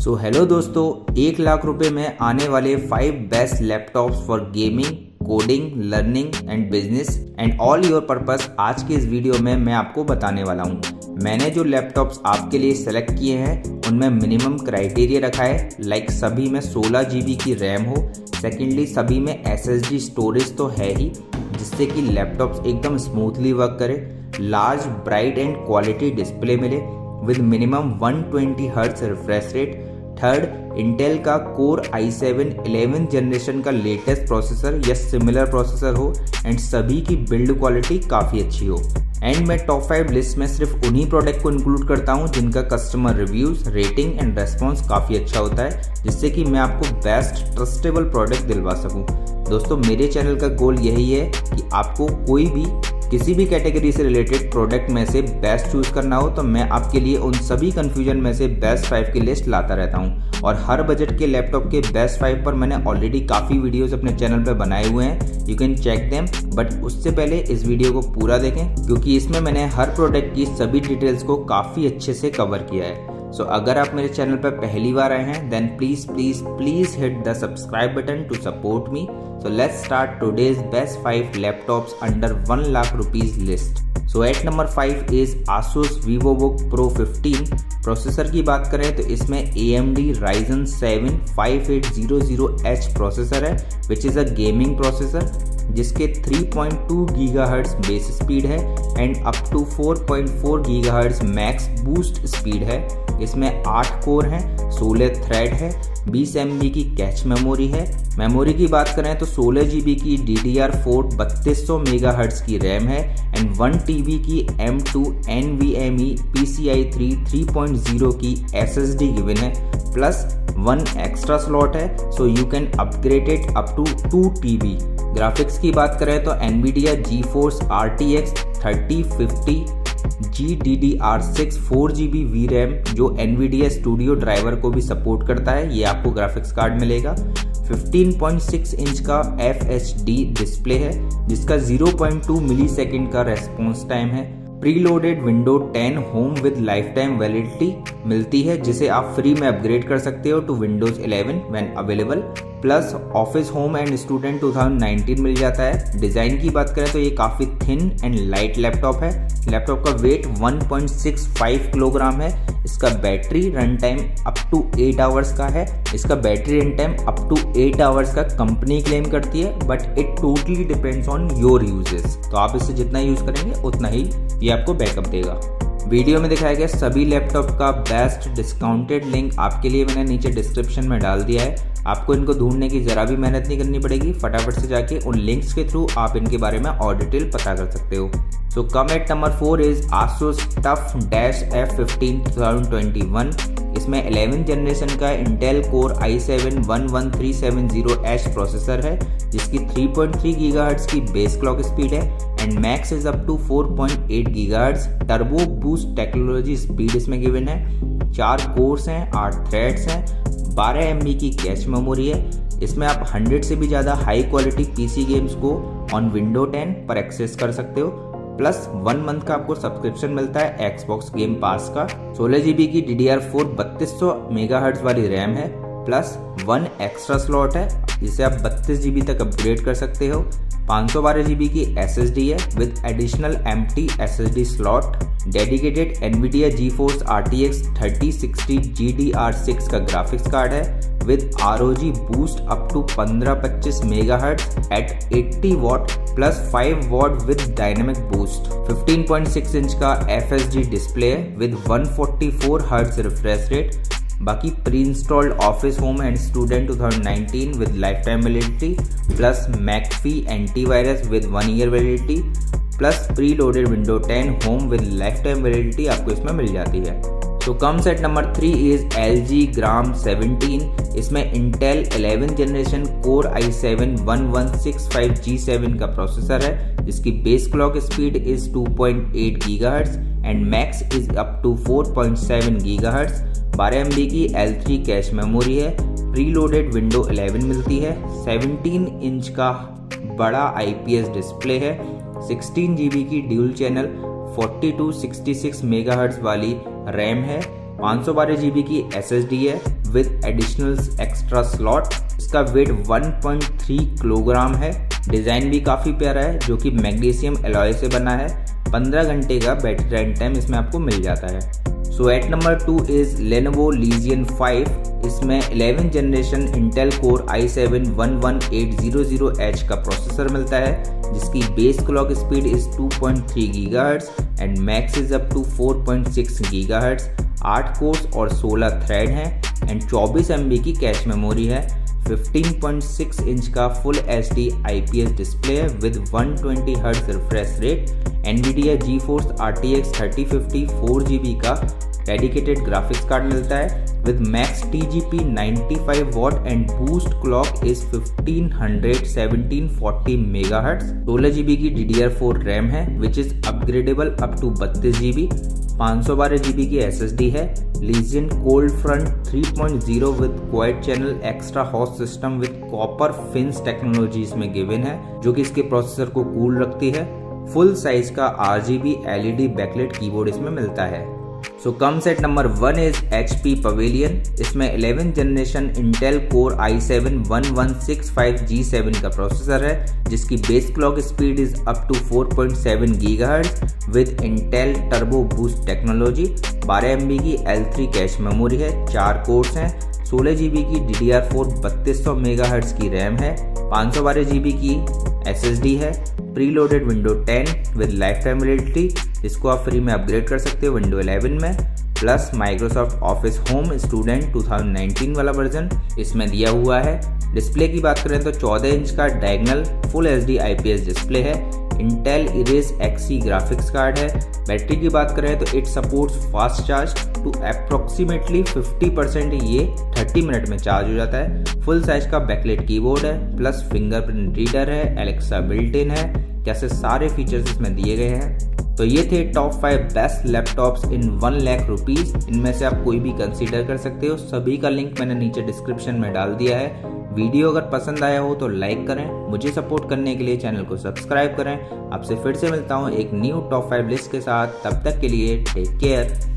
So hello दोस्तों, 1 लाख रुपए में आने वाले 5 best laptops for gaming, coding, learning and business and all your purpose आज के इस वीडियो में मैं आपको बताने वाला हूँ। मैंने जो लैपटॉप्स आपके लिए सेलेक्ट किए हैं उनमें मिनिमम क्राइटेरिया रखा है, लाइक सभी में 16 GB की रैम हो, सेकेंडली सभी में SSD स्टोरेज तो है ही जिससे कि लैपटॉप्स एकदम स्मूथली वर्क करे, large bright and quality display मिले with minimum 120Hz refresh rate. Third, Intel का कोर i7-11 जनरेशन का लेटेस्ट प्रोसेसर या सिमिलर प्रोसेसर हो एंड सभी की बिल्ड क्वालिटी काफ़ी अच्छी हो। एंड मैं टॉप 5 लिस्ट में सिर्फ उन्हीं प्रोडक्ट को इंक्लूड करता हूं जिनका customer reviews, rating and response काफ़ी अच्छा होता है, जिससे कि मैं आपको बेस्ट ट्रस्टेबल प्रोडक्ट दिलवा सकूं। दोस्तों, मेरे चैनल का गोल यही है कि आपको कोई भी किसी भी कैटेगरी से रिलेटेड प्रोडक्ट में से बेस्ट चूज करना हो तो मैं आपके लिए उन सभी कंफ्यूजन में से बेस्ट 5 की लिस्ट लाता रहता हूं। और हर बजट के लैपटॉप के बेस्ट 5 पर मैंने ऑलरेडी काफ़ी वीडियोस अपने चैनल पर बनाए हुए हैं, you can check them. But उससे पहले इस वीडियो को पूरा देखें क्योंकि इसमें मैंने हर प्रोडक्ट की सभी डिटेल्स को काफ़ी अच्छे से कवर किया है। सो अगर आप मेरे चैनल पर पहली बार आए हैं then please please please hit the subscribe button to support me. So let's start today's best 5 laptops under 1 lakh rupees list. So at number 5 is Asus VivoBook Pro 15. Processor की बात करें तो इसमें AMD Ryzen 7 5800H प्रोसेसर है which is a gaming processor जिसके 3.2 GHz base speed है and up to 4.4 GHz max boost speed है। इसमें 8 कोर हैं, 16 थ्रेड है, 20 MB की कैच मेमोरी है। मेमोरी की बात करें तो 16 GB की DDR4 3200 MHz की रैम है एंड 1 TB की M2 NVMe PCI 3.0 की SSD गिवन है, प्लस 1 एक्स्ट्रा स्लॉट है so you can upgrade it up to 2 TB। Graphics की बात करें तो NVIDIA GeForce RTX 3050 GDDR6 4GB VRAM जो NVIDIA स्टूडियो ड्राइवर को भी सपोर्ट करता है, ये आपको ग्राफिक्स कार्ड मिलेगा। 15.6 इंच का FHD डिस्प्ले है जिसका 0.2 मिलीसेकंड का रेस्पॉन्स टाइम है। Preloaded window 10 home with life time validity मिलती है जिसे आप फ्री में अपग्रेड कर सकते हो to Windows 11 when available, plus office home and student 2019 मिल जाता है। डिज़ाइन की बात करें तो ये काफ़ी थिन एंड लाइट लैपटॉप है। लैपटॉप का वेट 1.65 किलोग्राम है। इसका battery run time up to 8 hours का है। इसका battery run time up to 8 hours का कंपनी क्लेम करती है but it totally depends on your usages, तो आप इसे जितना यूज़ करेंगे उतना ही ये आपको बैकअप देगा। वीडियो में दिखाया गया सभी लैपटॉप का बेस्ट डिस्काउंटेड लिंक आपके लिए मैंने नीचे डिस्क्रिप्शन में डाल दिया है। आपको इनको ढूंढने की ज़रा भी मेहनत नहीं करनी पड़ेगी, फटाफट से जाके उन लिंक्स के थ्रू आप इनके बारे में और डिटेल पता कर सकते हो। So come at number 4 is Asus TUF-F15 2021। इसमें 11 जनरेशन का Intel Core i7-11370H प्रोसेसर है जिसकी 3.3 GHz की बेस क्लॉक स्पीड है and max is up to 4.8 GHz। Turbo boost technology speed इसमें गिवन है। 4 कोर्स हैं, 8 थ्रेड्स हैं, 12 MB की कैश मेमोरी है। इसमें आप 100 से भी ज़्यादा हाई क्वालिटी PC गेम्स को ऑन विंडो 10 पर एक्सेस कर सकते हो, प्लस 1 मंथ का आपको सब्सक्रिप्शन मिलता है Xbox Game Pass का। 16 GB की DDR4 3200 MHz वाली रैम है, प्लस 1 एक्स्ट्रा स्लॉट है जिसे आप 32 GB तक अपग्रेड कर सकते हो। 512 GB की SSD है with additional empty SSD slot. Dedicated NVIDIA GeForce RTX 3060 GDDR6 का ग्राफिक्स कार्ड है with ROG boost up to 1525 MHz at 80 W plus 5 W with dynamic boost. 15.6 inch का FHD डिस्प्ले है with 144 Hz refresh rate. बाकी pre installed office home and student 2019 with life time validity, plus McAfee antivirus with 1 year validity, plus pre loaded window 10 home with life time validity आपको इसमें मिल जाती है। तो comes at number 3 is LG Gram 17। इसमें Intel 11 generation Core i7-1165G7 का processor है जिसकी base clock speed is 2.8 GHz and max is up to 4.7 GHz। 12 MB की L3 कैश मेमोरी है। प्रीलोडेड विंडो 11 मिलती है। 17 इंच का बड़ा IPS डिस्प्ले है। 16 GB की ड्यूल चैनल 4266 MHz वाली रैम है। 512 GB की SSD है विद एडिशनल एक्स्ट्रा स्लॉट। इसका वेट 1.3 किलोग्राम है। डिज़ाइन भी काफ़ी प्यारा है जो कि मैग्नीशियम एलॉय से बना है। 15 घंटे का बैटरी राइड टाइम इसमें आपको मिल जाता है। So at number 2 is Lenovo Legion 5। इसमें 11th generation Intel Core i7-116800H का प्रोसेसर मिलता है जिसकी base clock speed is 2.3 GHz and max is up to 4.6 GHz। 8 cores और 16 थ्रेड हैं एंड 24 MB की कैश मेमोरी है। 15.6 इंच का फुल HD IPS डिस्प्ले है with 120Hz refresh rate. NVIDIA GeForce RTX 3050 4GB का डेडिकेटेड ग्राफिक्स कार्ड मिलता है with max TGP 95W and boost clock is 1500 1740 MHz। 16GB की DDR4 RAM है which is upgradable up to 32GB। 512 GB की SSD है। Legion Cold Front 3.0 with Quad Channel Extra Hot System with Copper Fins Technologies में given है जो कि इसके processor को कूल रखती है। फुल साइज का RGB LED बैकलाइट कीबोर्ड इसमें मिलता है। So comes at number 1 is HP Pavilion। इसमें 11th generation Intel Core i7-1165G7 का प्रोसेसर है जिसकी base clock speed is up to 4.7 GHz with Intel Turbo Boost technology. 12 MB की L3 cache memory है। 4 course हैं। 16 GB की DDR4 3200 MHz की RAM है। 512 GB की SSD है। Preloaded window 10 with life time validity, इसको आप फ्री में अपग्रेड कर सकते हो विंडो 11 में। Plus Microsoft office home student 2019 वाला वर्जन इसमें दिया हुआ है। डिस्प्ले की बात करें तो 14 इंच का diagonal full HD IPS display है। Intel Iris Xe graphics card है। बैटरी की बात करें तो it supports fast charge to approximately 50%। ये 30 मिनट में चार्ज हो जाता है। फुल साइज का बैकलाइट कीबोर्ड है प्लस फिंगरप्रिंट रीडर है। Alexa बिल्ट इन है। जैसे सारे फीचर्स इसमें दिए गए हैं। तो ये थे top 5 best laptops in 1 lakh rupees. इनमें से आप कोई भी कंसीडर कर सकते हो। सभी का लिंक मैंने नीचे डिस्क्रिप्शन में डाल दिया है। वीडियो अगर पसंद आया हो तो लाइक करें। मुझे सपोर्ट करने के लिए चैनल को सब्सक्राइब करें। आपसे फिर से मिलता हूँ एक न्यू टॉप 5 लिस्ट के साथ। तब तक के लिए टेक केयर।